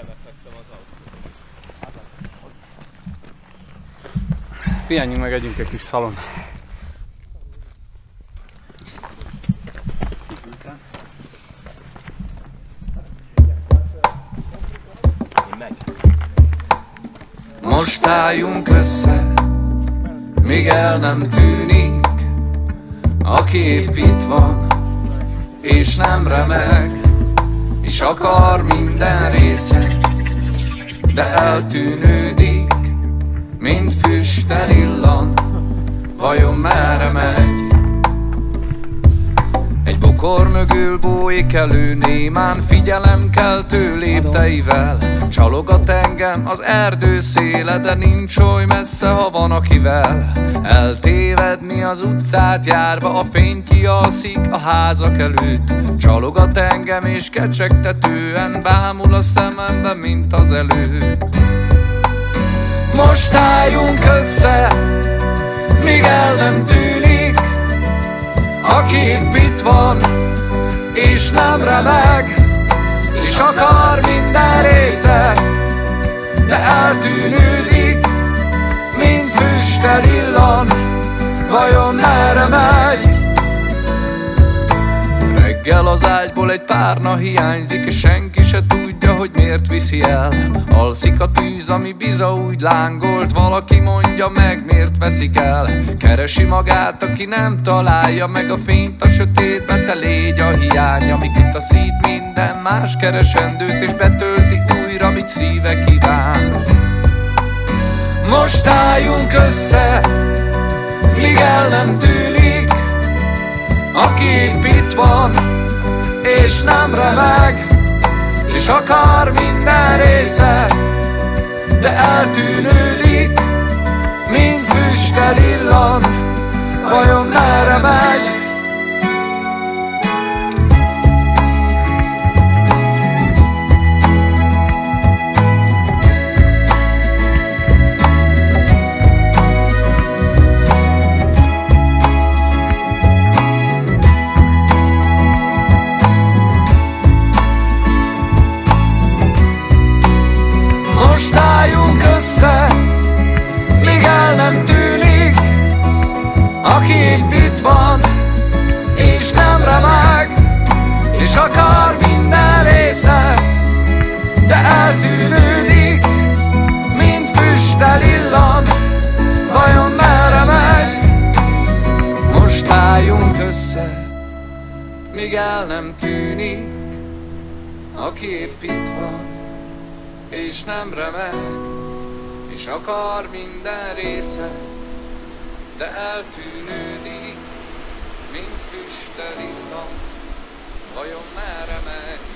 Elefektem az autót. Pihenjünk meg, együnk egy kis szalon. Most álljunk össze, míg el nem tűnik a kép itt van, és nem remeg, és akar minden része, de eltűnődik, mint füsttel illan, vajon merre megy? Egy bokor mögül bújik elő némán, figyelemkeltő lépteivel, csalogat engem az erdő széle, de nincs oly messze, ha van akivel. Eltévedni az utcát járva, a fény kialszik a házak előtt, csalogat engem és kecsegtetően bámul a szemembe, mint az előtt. Most álljunk össze, míg el nem tűnik a kép itt van, és nem remeg, és akar minden része, de eltűnődik, mint füsttel illan, vajon merre megy? Reggel az ágyból egy párna hiányzik, és senki se tudja, hogy miért viszi el. Alszik a tűz, ami biza úgy lángolt, valaki mondja meg, miért veszik el. Keresi magát, aki nem találja meg a fényt a sötétbe, te légy a hiány, ami kitaszít minden más keresendőt, és betölti újra, amit szíve kíván. Most álljunk össze, míg el nem tűnik a kép itt van, és nem remeg, és akar minden része, de eltűnődik, mint füsttel illan, vajon merre megy? Míg el nem tűnik a kép itt van, és nem remeg, és akar minden része, de eltűnődik, mint füsttel illan, vajon merre megy?